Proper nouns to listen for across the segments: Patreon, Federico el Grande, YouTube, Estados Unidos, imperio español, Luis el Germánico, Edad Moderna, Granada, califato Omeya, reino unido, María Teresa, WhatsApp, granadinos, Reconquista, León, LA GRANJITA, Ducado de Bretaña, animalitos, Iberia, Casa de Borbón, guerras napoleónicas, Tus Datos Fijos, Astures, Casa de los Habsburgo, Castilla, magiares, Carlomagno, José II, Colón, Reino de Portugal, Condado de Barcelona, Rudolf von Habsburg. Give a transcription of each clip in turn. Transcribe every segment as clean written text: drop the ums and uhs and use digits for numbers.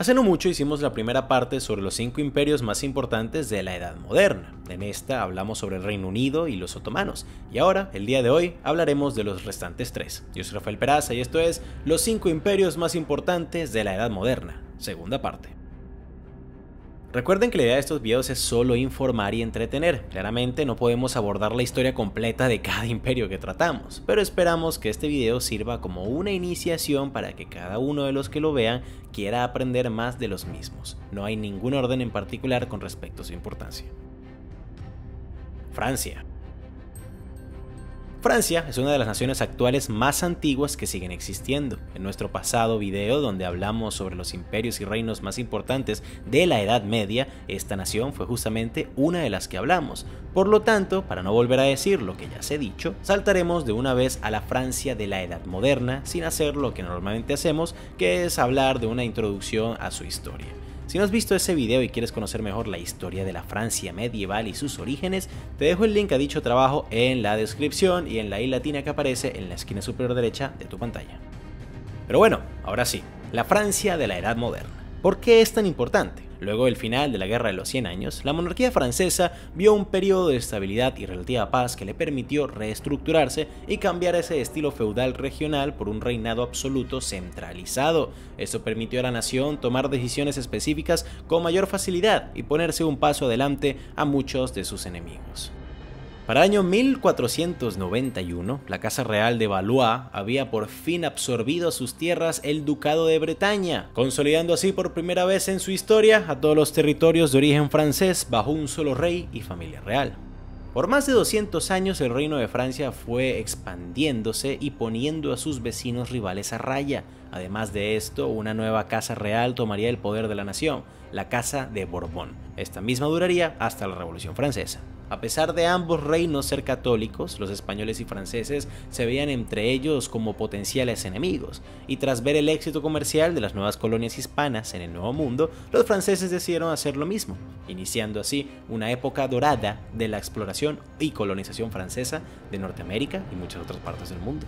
Hace no mucho hicimos la primera parte sobre los 5 imperios más importantes de la Edad Moderna. En esta hablamos sobre el Reino Unido y los otomanos, y ahora, el día de hoy, hablaremos de los restantes 3. Yo soy Rafael Peraza y esto es Los 5 imperios más importantes de la Edad Moderna, segunda parte. Recuerden que la idea de estos videos es solo informar y entretener. Claramente no podemos abordar la historia completa de cada imperio que tratamos, pero esperamos que este video sirva como una iniciación para que cada uno de los que lo vean quiera aprender más de los mismos. No hay ningún orden en particular con respecto a su importancia. Francia. Francia es una de las naciones actuales más antiguas que siguen existiendo. En nuestro pasado video, donde hablamos sobre los imperios y reinos más importantes de la Edad Media, esta nación fue justamente una de las que hablamos. Por lo tanto, para no volver a decir lo que ya se ha dicho, saltaremos de una vez a la Francia de la Edad Moderna sin hacer lo que normalmente hacemos, que es hablar de una introducción a su historia. Si no has visto ese video y quieres conocer mejor la historia de la Francia medieval y sus orígenes, te dejo el link a dicho trabajo en la descripción y en la i latina que aparece en la esquina superior derecha de tu pantalla. Pero bueno, ahora sí, la Francia de la Edad Moderna. ¿Por qué es tan importante? Luego del final de la Guerra de los 100 años, la monarquía francesa vio un periodo de estabilidad y relativa paz que le permitió reestructurarse y cambiar ese estilo feudal regional por un reinado absoluto centralizado. Esto permitió a la nación tomar decisiones específicas con mayor facilidad y ponerse un paso adelante a muchos de sus enemigos. Para el año 1491, la Casa Real de Valois había por fin absorbido a sus tierras el Ducado de Bretaña, consolidando así por primera vez en su historia a todos los territorios de origen francés bajo un solo rey y familia real. Por más de 200 años el reino de Francia fue expandiéndose y poniendo a sus vecinos rivales a raya. Además de esto, una nueva casa real tomaría el poder de la nación, la Casa de Borbón. Esta misma duraría hasta la Revolución Francesa. A pesar de ambos reinos ser católicos, los españoles y franceses se veían entre ellos como potenciales enemigos, y tras ver el éxito comercial de las nuevas colonias hispanas en el Nuevo Mundo, los franceses decidieron hacer lo mismo, iniciando así una época dorada de la exploración y colonización francesa de Norteamérica y muchas otras partes del mundo.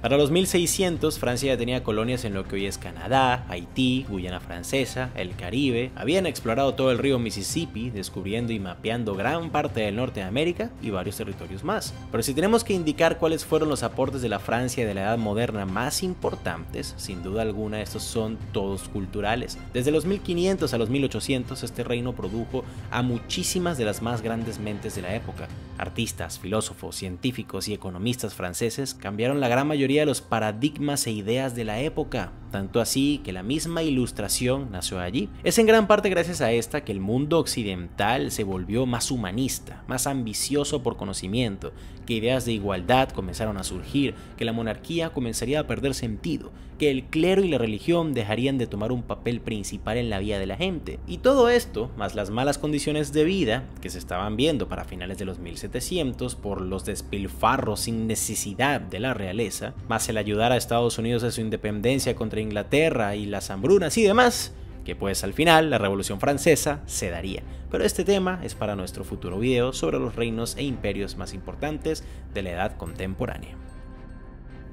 Para los 1600, Francia ya tenía colonias en lo que hoy es Canadá, Haití, Guyana Francesa, el Caribe. Habían explorado todo el río Mississippi, descubriendo y mapeando gran parte del norte de América y varios territorios más. Pero si tenemos que indicar cuáles fueron los aportes de la Francia de la Edad Moderna más importantes, sin duda alguna estos son todos culturales. Desde los 1500 a los 1800, este reino produjo a muchísimas de las más grandes mentes de la época. Artistas, filósofos, científicos y economistas franceses cambiaron la gran mayoría de los paradigmas e ideas de la época, tanto así que la misma ilustración nació allí. Es en gran parte gracias a esta que el mundo occidental se volvió más humanista, más ambicioso por conocimiento, que ideas de igualdad comenzaron a surgir, que la monarquía comenzaría a perder sentido, que el clero y la religión dejarían de tomar un papel principal en la vida de la gente. Y todo esto, más las malas condiciones de vida que se estaban viendo para finales de los 1700 por los despilfarros sin necesidad de la realeza, más el ayudar a Estados Unidos a su independencia contra Inglaterra y las hambrunas y demás, que pues al final la Revolución Francesa se daría. Pero este tema es para nuestro futuro video sobre los reinos e imperios más importantes de la edad contemporánea.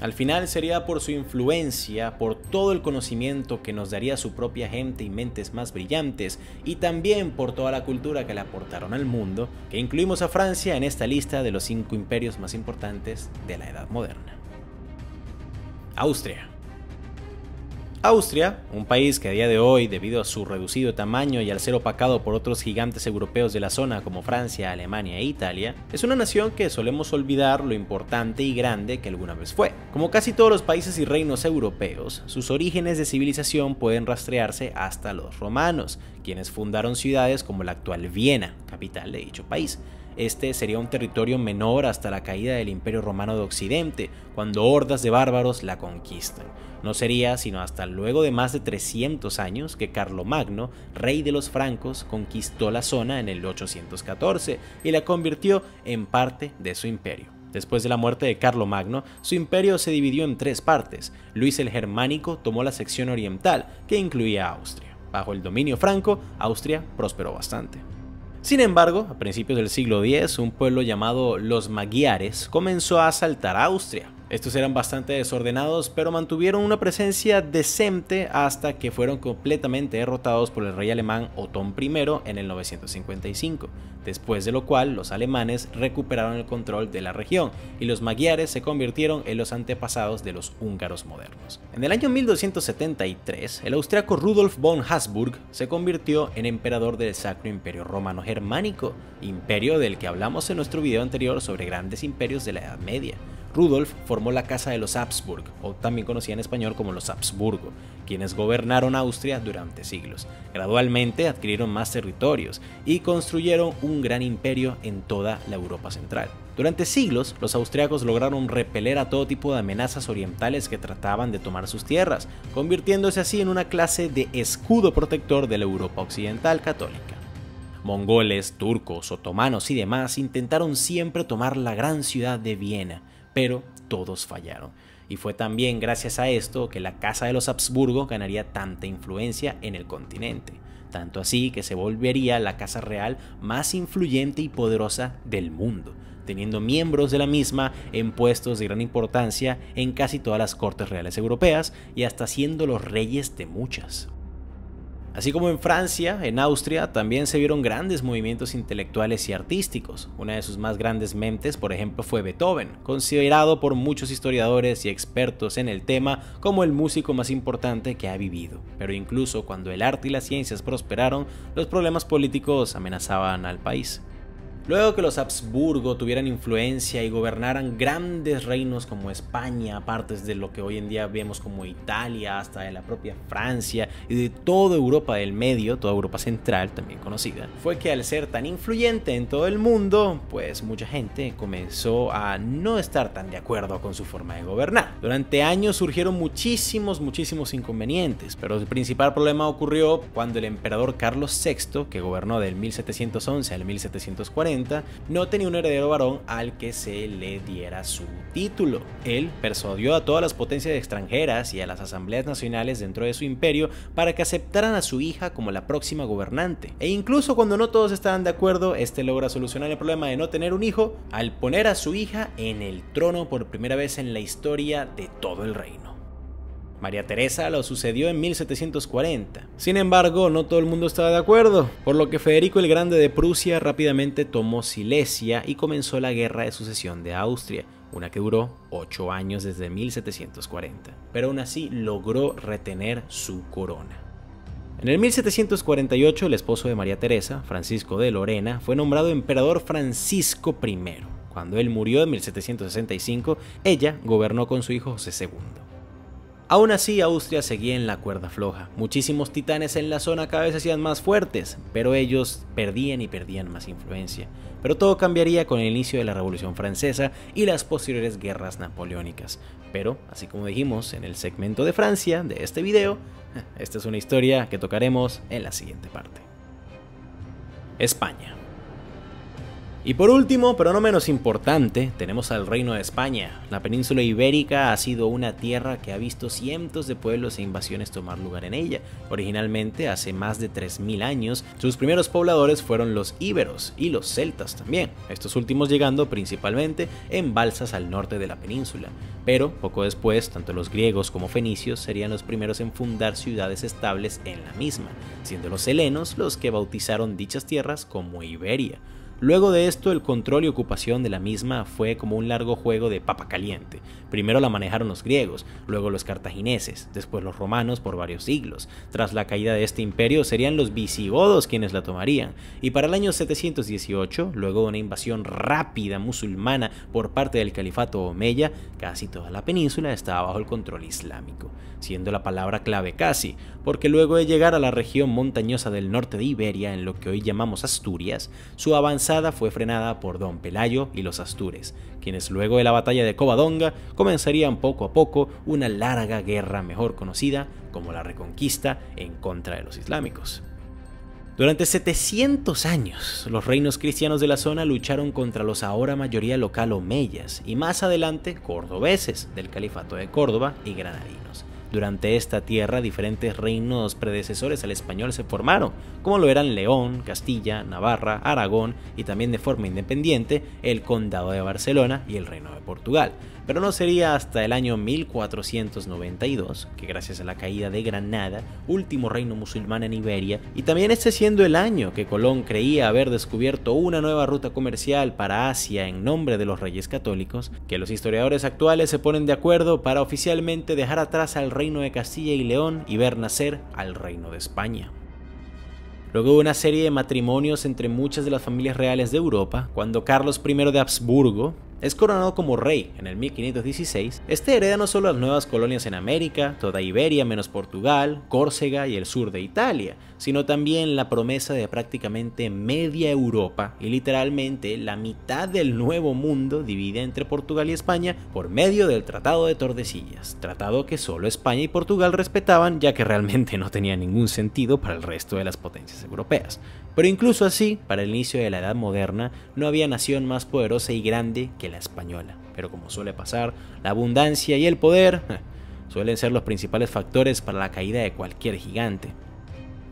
Al final sería por su influencia, por todo el conocimiento que nos daría su propia gente y mentes más brillantes, y también por toda la cultura que le aportaron al mundo, que incluimos a Francia en esta lista de los 5 imperios más importantes de la Edad Moderna. Austria. Austria, un país que a día de hoy, debido a su reducido tamaño y al ser opacado por otros gigantes europeos de la zona como Francia, Alemania e Italia, es una nación que solemos olvidar lo importante y grande que alguna vez fue. Como casi todos los países y reinos europeos, sus orígenes de civilización pueden rastrearse hasta los romanos, quienes fundaron ciudades como la actual Viena, capital de dicho país. Este sería un territorio menor hasta la caída del Imperio Romano de Occidente, cuando hordas de bárbaros la conquistan. No sería sino hasta luego de más de 300 años que Carlomagno, rey de los francos, conquistó la zona en el 814 y la convirtió en parte de su imperio. Después de la muerte de Carlomagno, su imperio se dividió en tres partes. Luis el Germánico tomó la sección oriental, que incluía a Austria. Bajo el dominio franco, Austria prosperó bastante. Sin embargo, a principios del siglo X, un pueblo llamado los magiares comenzó a asaltar a Austria. Estos eran bastante desordenados, pero mantuvieron una presencia decente hasta que fueron completamente derrotados por el rey alemán Otón I en el 955, después de lo cual los alemanes recuperaron el control de la región y los magiares se convirtieron en los antepasados de los húngaros modernos. En el año 1273, el austriaco Rudolf von Habsburg se convirtió en emperador del Sacro Imperio Romano Germánico, imperio del que hablamos en nuestro video anterior sobre grandes imperios de la Edad Media. Rudolf formó la Casa de los Habsburg, o también conocida en español como los Habsburgo, quienes gobernaron Austria durante siglos. Gradualmente adquirieron más territorios y construyeron un gran imperio en toda la Europa central. Durante siglos, los austriacos lograron repeler a todo tipo de amenazas orientales que trataban de tomar sus tierras, convirtiéndose así en una clase de escudo protector de la Europa occidental católica. Mongoles, turcos, otomanos y demás intentaron siempre tomar la gran ciudad de Viena, pero todos fallaron. Y fue también gracias a esto que la Casa de los Habsburgo ganaría tanta influencia en el continente, tanto así que se volvería la casa real más influyente y poderosa del mundo, teniendo miembros de la misma en puestos de gran importancia en casi todas las cortes reales europeas y hasta siendo los reyes de muchas. Así como en Francia, en Austria también se vieron grandes movimientos intelectuales y artísticos. Una de sus más grandes mentes, por ejemplo, fue Beethoven, considerado por muchos historiadores y expertos en el tema como el músico más importante que ha vivido. Pero incluso cuando el arte y las ciencias prosperaron, los problemas políticos amenazaban al país. Luego que los Habsburgo tuvieran influencia y gobernaran grandes reinos como España, partes de lo que hoy en día vemos como Italia, hasta de la propia Francia y de toda Europa del Medio, toda Europa central también conocida, fue que al ser tan influyente en todo el mundo, pues mucha gente comenzó a no estar tan de acuerdo con su forma de gobernar. Durante años surgieron muchísimos inconvenientes, pero el principal problema ocurrió cuando el emperador Carlos VI, que gobernó del 1711 al 1740, no tenía un heredero varón al que se le diera su título. Él persuadió a todas las potencias extranjeras y a las asambleas nacionales dentro de su imperio para que aceptaran a su hija como la próxima gobernante. E incluso cuando no todos estaban de acuerdo, este logra solucionar el problema de no tener un hijo al poner a su hija en el trono por primera vez en la historia de todo el reino. María Teresa lo sucedió en 1740. Sin embargo, no todo el mundo estaba de acuerdo, por lo que Federico el Grande de Prusia rápidamente tomó Silesia y comenzó la Guerra de Sucesión de Austria, una que duró 8 años desde 1740, pero aún así logró retener su corona. En el 1748, el esposo de María Teresa, Francisco de Lorena, fue nombrado emperador Francisco I. Cuando él murió en 1765, ella gobernó con su hijo José II. Aún así, Austria seguía en la cuerda floja. Muchísimos titanes en la zona cada vez se hacían más fuertes, pero ellos perdían más influencia. Pero todo cambiaría con el inicio de la Revolución Francesa y las posteriores guerras napoleónicas. Pero, así como dijimos en el segmento de Francia de este video, esta es una historia que tocaremos en la siguiente parte. España. Y por último, pero no menos importante, tenemos al Reino de España. La península ibérica ha sido una tierra que ha visto cientos de pueblos e invasiones tomar lugar en ella. Originalmente, hace más de 3000 años, sus primeros pobladores fueron los íberos y los celtas también, estos últimos llegando principalmente en balsas al norte de la península. Pero poco después, tanto los griegos como fenicios serían los primeros en fundar ciudades estables en la misma, siendo los helenos los que bautizaron dichas tierras como Iberia. Luego de esto, el control y ocupación de la misma fue como un largo juego de papa caliente. Primero la manejaron los griegos, luego los cartagineses, después los romanos por varios siglos. Tras la caída de este imperio serían los visigodos quienes la tomarían, y para el año 718, luego de una invasión rápida musulmana por parte del califato omeya, casi toda la península estaba bajo el control islámico, siendo la palabra clave casi, porque luego de llegar a la región montañosa del norte de Iberia, en lo que hoy llamamos Asturias, su avance fue frenada por don Pelayo y los astures, quienes luego de la batalla de Covadonga comenzarían poco a poco una larga guerra mejor conocida como la Reconquista en contra de los islámicos. Durante 700 años, los reinos cristianos de la zona lucharon contra los ahora mayoría local omeyas y más adelante cordobeses del Califato de Córdoba y granadinos. Durante esta tierra, diferentes reinos predecesores al español se formaron, como lo eran León, Castilla, Navarra, Aragón y también de forma independiente el Condado de Barcelona y el Reino de Portugal. pero no sería hasta el año 1492 que, gracias a la caída de Granada, último reino musulmán en Iberia, y también este siendo el año que Colón creía haber descubierto una nueva ruta comercial para Asia en nombre de los reyes católicos, que los historiadores actuales se ponen de acuerdo para oficialmente dejar atrás al reino de Castilla y León y ver nacer al reino de España. Luego hubo una serie de matrimonios entre muchas de las familias reales de Europa. Cuando Carlos I de Habsburgo es coronado como rey en el 1516, este hereda no solo las nuevas colonias en América, toda Iberia menos Portugal, Córcega y el sur de Italia, sino también la promesa de prácticamente media Europa y literalmente la mitad del Nuevo Mundo dividida entre Portugal y España por medio del Tratado de Tordesillas, tratado que solo España y Portugal respetaban, ya que realmente no tenía ningún sentido para el resto de las potencias europeas. Pero incluso así, para el inicio de la Edad Moderna, no había nación más poderosa y grande que la española. Pero como suele pasar, la abundancia y el poder suelen ser los principales factores para la caída de cualquier gigante.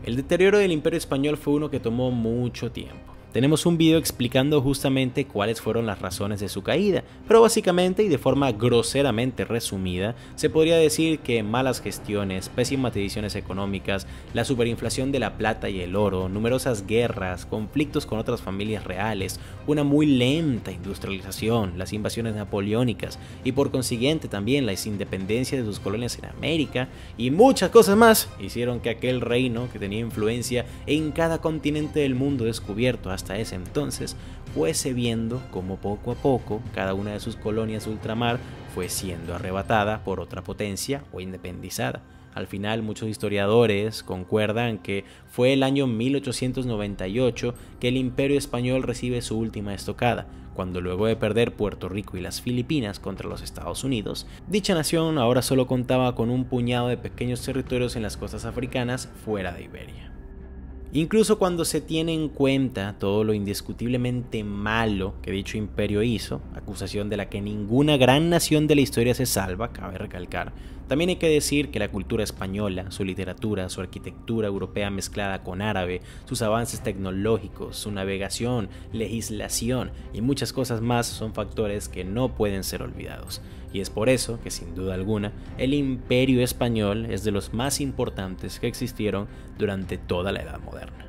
El deterioro del Imperio Español fue uno que tomó mucho tiempo. Tenemos un video explicando justamente cuáles fueron las razones de su caída, pero básicamente y de forma groseramente resumida, se podría decir que malas gestiones, pésimas decisiones económicas, la superinflación de la plata y el oro, numerosas guerras, conflictos con otras familias reales, una muy lenta industrialización, las invasiones napoleónicas y por consiguiente también la independencia de sus colonias en América y muchas cosas más hicieron que aquel reino que tenía influencia en cada continente del mundo descubierto hasta ese entonces, fuese viendo como poco a poco cada una de sus colonias de ultramar fue siendo arrebatada por otra potencia o independizada. Al final, muchos historiadores concuerdan que fue el año 1898 que el Imperio Español recibe su última estocada, cuando luego de perder Puerto Rico y las Filipinas contra los Estados Unidos, dicha nación ahora solo contaba con un puñado de pequeños territorios en las costas africanas fuera de Iberia. Incluso cuando se tiene en cuenta todo lo indiscutiblemente malo que dicho imperio hizo, acusación de la que ninguna gran nación de la historia se salva, cabe recalcar, también hay que decir que la cultura española, su literatura, su arquitectura europea mezclada con árabe, sus avances tecnológicos, su navegación, legislación y muchas cosas más son factores que no pueden ser olvidados. Y es por eso que, sin duda alguna, el Imperio Español es de los más importantes que existieron durante toda la Edad Moderna.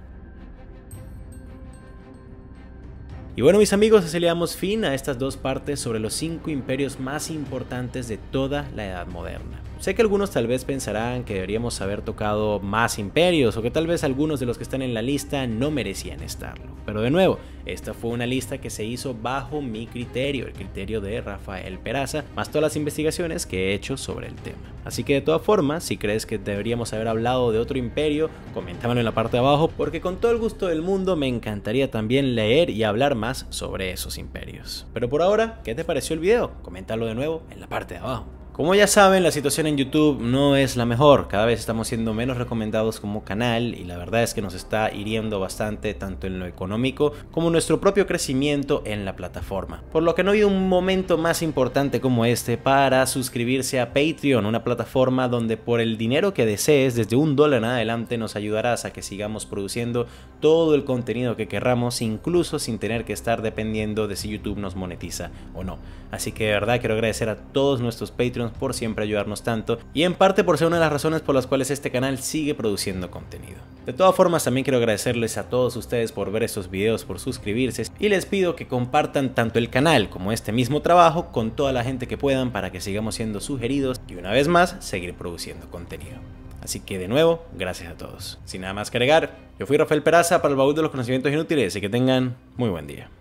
Y bueno, mis amigos, así le damos fin a estas dos partes sobre los 5 imperios más importantes de toda la Edad Moderna. Sé que algunos tal vez pensarán que deberíamos haber tocado más imperios o que tal vez algunos de los que están en la lista no merecían estarlo. Pero de nuevo, esta fue una lista que se hizo bajo mi criterio, el criterio de Rafael Peraza, más todas las investigaciones que he hecho sobre el tema. Así que de todas formas, si crees que deberíamos haber hablado de otro imperio, coméntamelo en la parte de abajo porque con todo el gusto del mundo me encantaría también leer y hablar más sobre esos imperios. Pero por ahora, ¿qué te pareció el video? Coméntalo de nuevo en la parte de abajo. Como ya saben, la situación en YouTube no es la mejor, cada vez estamos siendo menos recomendados como canal y la verdad es que nos está hiriendo bastante tanto en lo económico como nuestro propio crecimiento en la plataforma. Por lo que no ha habido un momento más importante como este para suscribirse a Patreon, una plataforma donde por el dinero que desees, desde $1 en adelante nos ayudarás a que sigamos produciendo todo el contenido que querramos, incluso sin tener que estar dependiendo de si YouTube nos monetiza o no. Así que de verdad quiero agradecer a todos nuestros Patreons por siempre ayudarnos tanto y en parte por ser una de las razones por las cuales este canal sigue produciendo contenido. De todas formas, también quiero agradecerles a todos ustedes por ver estos videos, por suscribirse y les pido que compartan tanto el canal como este mismo trabajo con toda la gente que puedan para que sigamos siendo sugeridos y una vez más seguir produciendo contenido. Así que de nuevo, gracias a todos. Sin nada más que agregar, yo fui Rafael Peraza para el Baúl de los Conocimientos Inútiles y que tengan muy buen día.